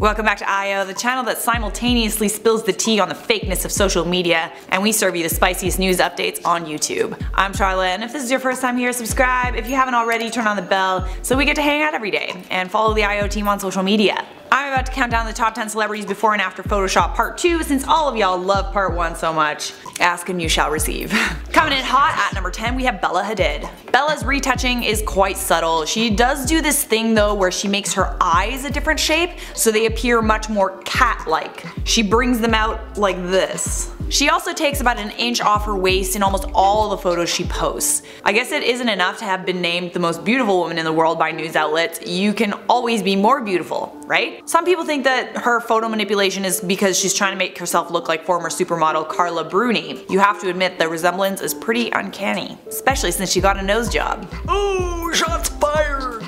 Welcome back to IO, the channel that simultaneously spills the tea on the fakeness of social media, and we serve you the spiciest news updates on YouTube. I'm Charlotte, and if this is your first time here, subscribe. If you haven't already, turn on the bell so we get to hang out every day, and follow the IO team on social media. I'm about to count down the top 10 celebrities before and after Photoshop Part 2 since all of y'all love Part 1 so much. Ask and you shall receive. Coming in hot at number 10 we have Bella Hadid. Bella's retouching is quite subtle. She does do this thing though where she makes her eyes a different shape so they appear much more cat-like. She brings them out like this. She also takes about an inch off her waist in almost all the photos she posts. I guess it isn't enough to have been named the most beautiful woman in the world by news outlets. You can always be more beautiful, right? Some people think that her photo manipulation is because she's trying to make herself look like former supermodel Carla Bruni. You have to admit the resemblance is pretty uncanny, especially since she got a nose job. Ooh, shots fired!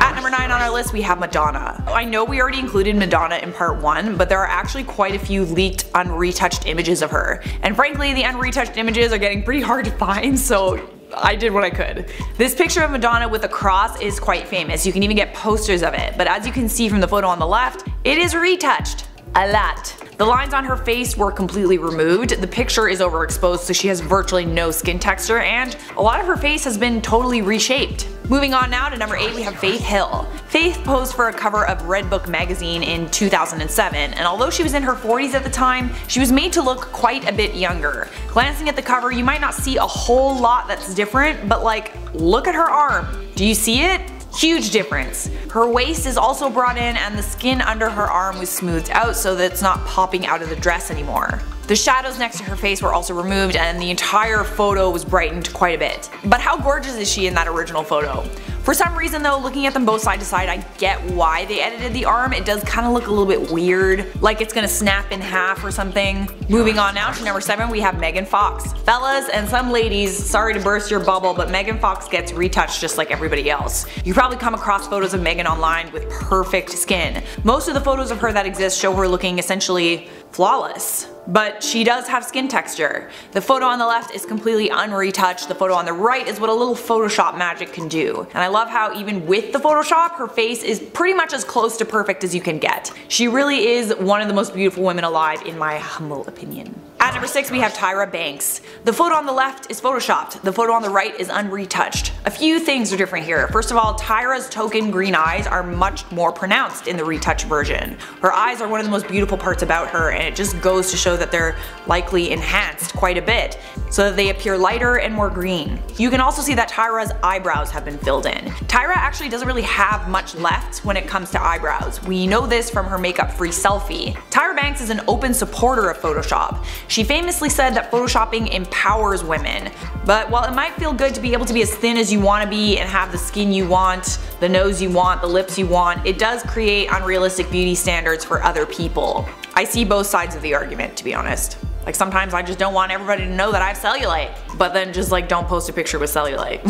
At number 9 on our list we have Madonna. I know we already included Madonna in part 1, but there are actually quite a few leaked unretouched images of her. And frankly, the unretouched images are getting pretty hard to find, so I did what I could. This picture of Madonna with a cross is quite famous. You can even get posters of it, but as you can see from the photo on the left, it is retouched. A lot. The lines on her face were completely removed, the picture is overexposed so she has virtually no skin texture, and a lot of her face has been totally reshaped. Moving on now to number 8 we have Faith Hill. Faith posed for a cover of Redbook magazine in 2007, and although she was in her 40s at the time, she was made to look quite a bit younger. Glancing at the cover you might not see a whole lot that's different, but like, look at her arm. Do you see it? Huge difference. Her waist is also brought in and the skin under her arm was smoothed out so that it's not popping out of the dress anymore. The shadows next to her face were also removed and the entire photo was brightened quite a bit. But how gorgeous is she in that original photo? For some reason though, looking at them both side to side, I get why they edited the arm. It does kind of look a little bit weird, like it's gonna snap in half or something. Moving on now to number 7 we have Megan Fox. Fellas and some ladies, sorry to burst your bubble, but Megan Fox gets retouched just like everybody else. You probably come across photos of Megan online with perfect skin. Most of the photos of her that exist show her looking essentially flawless. But she does have skin texture. The photo on the left is completely unretouched, the photo on the right is what a little Photoshop magic can do. And I love how even with the Photoshop, her face is pretty much as close to perfect as you can get. She really is one of the most beautiful women alive in my humble opinion. At number 6 we have Tyra Banks. The photo on the left is photoshopped, the photo on the right is unretouched. A few things are different here. First of all, Tyra's token green eyes are much more pronounced in the retouched version. Her eyes are one of the most beautiful parts about her and it just goes to show that they're likely enhanced quite a bit so that they appear lighter and more green. You can also see that Tyra's eyebrows have been filled in. Tyra actually doesn't really have much left when it comes to eyebrows. We know this from her makeup-free selfie. Tyra Banks is an open supporter of Photoshop. She famously said that photoshopping empowers women, but while it might feel good to be able to be as thin as you want to be and have the skin you want, the nose you want, the lips you want, it does create unrealistic beauty standards for other people. I see both sides of the argument, to be honest. Like sometimes I just don't want everybody to know that I have cellulite, but then just like don't post a picture with cellulite.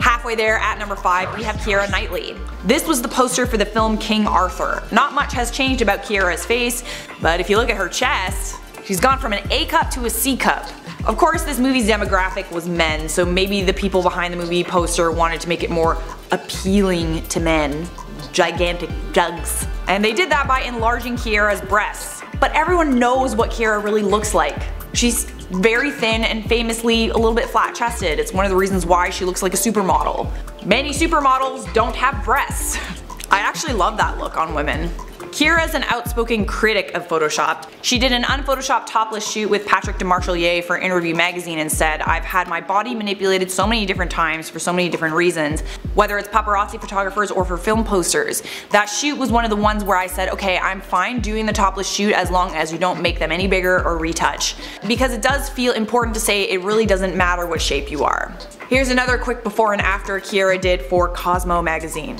Halfway there, at number 5, we have Keira Knightley. This was the poster for the film King Arthur. Not much has changed about Keira's face, but if you look at her chest, she's gone from an A cup to a C cup. Of course this movie's demographic was men, so maybe the people behind the movie poster wanted to make it more appealing to men. Gigantic jugs. And they did that by enlarging Keira's breasts. But everyone knows what Keira really looks like. She's very thin and famously a little bit flat chested. It's one of the reasons why she looks like a supermodel. Many supermodels don't have breasts. I actually love that look on women. Keira is an outspoken critic of Photoshop. She did an unphotoshopped topless shoot with Patrick Demarchelier for Interview Magazine and said, "I've had my body manipulated so many different times for so many different reasons, whether it's paparazzi photographers or for film posters. That shoot was one of the ones where I said, okay, I'm fine doing the topless shoot as long as you don't make them any bigger or retouch." Because it does feel important to say it really doesn't matter what shape you are. Here's another quick before and after Keira did for Cosmo magazine.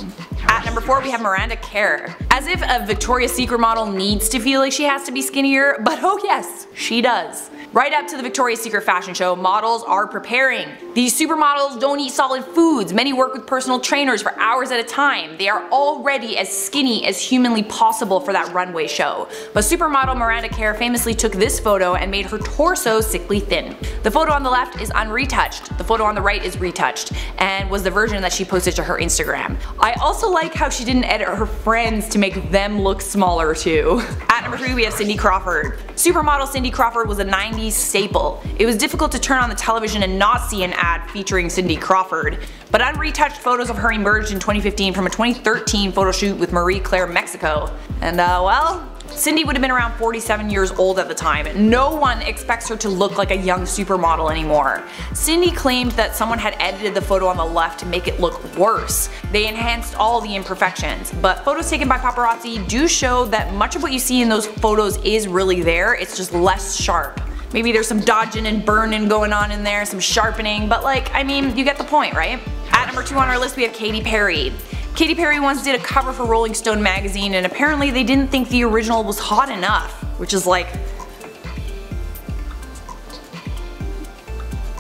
At number 4 we have Miranda Kerr. As if a Victoria's Secret model needs to feel like she has to be skinnier, but oh yes, she does. Right up to the Victoria's Secret fashion show, models are preparing. These supermodels don't eat solid foods. Many work with personal trainers for hours at a time. They are already as skinny as humanly possible for that runway show. But supermodel Miranda Kerr famously took this photo and made her torso sickly thin. The photo on the left is unretouched. The photo on the right is retouched and was the version that she posted to her Instagram. I also like how she didn't edit her friends to make them look smaller too. At number 3 we have Cindy Crawford. Supermodel Cindy Crawford was a 90s staple. It was difficult to turn on the television and not see an ad featuring Cindy Crawford. But unretouched photos of her emerged in 2015 from a 2013 photo shoot with Marie Claire Mexico. And well, Cindy would have been around 47 years old at the time. No one expects her to look like a young supermodel anymore. Cindy claimed that someone had edited the photo on the left to make it look worse. They enhanced all the imperfections, but photos taken by paparazzi do show that much of what you see in those photos is really there, it's just less sharp. Maybe there's some dodging and burning going on in there, some sharpening, but like, I mean, you get the point, right? At number 2 on our list we have Katy Perry. Katy Perry once did a cover for Rolling Stone magazine and apparently they didn't think the original was hot enough, which is like,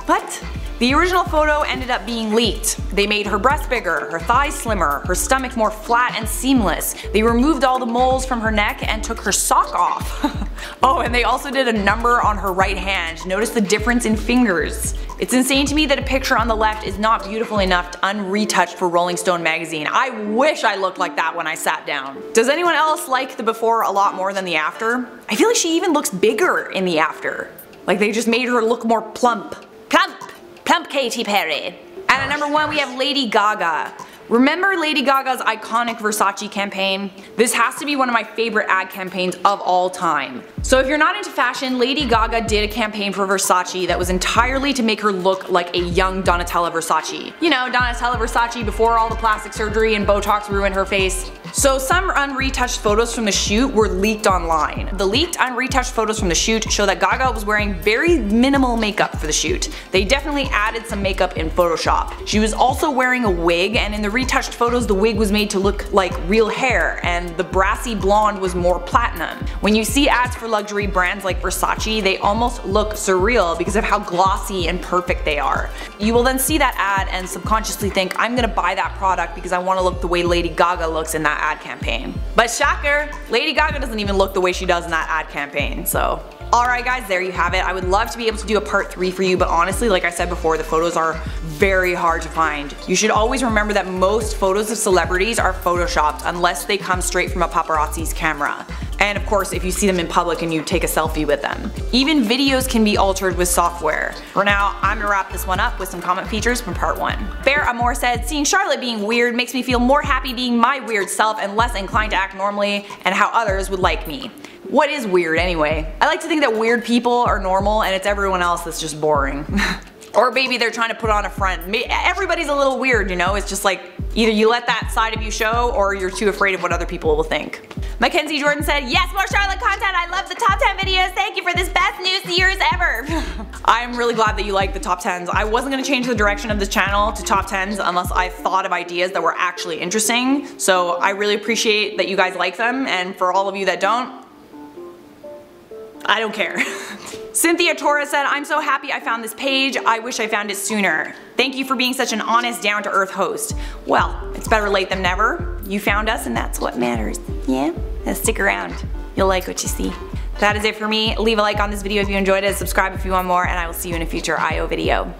what? The original photo ended up being leaked. They made her breasts bigger, her thighs slimmer, her stomach more flat and seamless. They removed all the moles from her neck and took her sock off. Oh, and they also did a number on her right hand. Notice the difference in fingers. It's insane to me that a picture on the left is not beautiful enough to unretouched for Rolling Stone magazine. I wish I looked like that when I sat down. Does anyone else like the before a lot more than the after? I feel like she even looks bigger in the after. Like they just made her look more plump. Plump Katy Perry. And at number 1 we have Lady Gaga. Remember Lady Gaga's iconic Versace campaign? This has to be one of my favorite ad campaigns of all time. So if you're not into fashion, Lady Gaga did a campaign for Versace that was entirely to make her look like a young Donatella Versace. You know, Donatella Versace before all the plastic surgery and Botox ruined her face. So some unretouched photos from the shoot were leaked online. The leaked unretouched photos from the shoot show that Gaga was wearing very minimal makeup for the shoot. They definitely added some makeup in Photoshop. She was also wearing a wig, and in the retouched photos the wig was made to look like real hair and the brassy blonde was more platinum. When you see ads for luxury brands like Versace, they almost look surreal because of how glossy and perfect they are. You will then see that ad and subconsciously think, I'm gonna buy that product because I want to look the way Lady Gaga looks in that ad campaign. But shocker, Lady Gaga doesn't even look the way she does in that ad campaign, so. Alright guys, there you have it. I would love to be able to do a part 3 for you, but honestly, like I said before, the photos are very hard to find. You should always remember that most photos of celebrities are photoshopped unless they come straight from a paparazzi's camera. And of course, if you see them in public and you take a selfie with them. Even videos can be altered with software. For now, I'm gonna wrap this one up with some comment features from part 1. Fair Amor said, seeing Charlotte being weird makes me feel more happy being my weird self and less inclined to act normally and how others would like me. What is weird anyway? I like to think that weird people are normal and it's everyone else that's just boring. Or maybe they're trying to put on a front. Everybody's a little weird, you know? It's just like, either you let that side of you show or you're too afraid of what other people will think. Mackenzie Jordan said, yes, more Charlotte content. I love the top 10 videos. Thank you for this best news years ever. I'm really glad that you like the top 10s. I wasn't gonna change the direction of this channel to top 10s unless I thought of ideas that were actually interesting. So I really appreciate that you guys like them, and for all of you that don't, I don't care. Cynthia Torres said, I'm so happy I found this page. I wish I found it sooner. Thank you for being such an honest, down-to-earth host. Well, it's better late than never. You found us and that's what matters. Yeah? Now stick around. You'll like what you see. That is it for me. Leave a like on this video if you enjoyed it. Subscribe if you want more, and I will see you in a future IO video.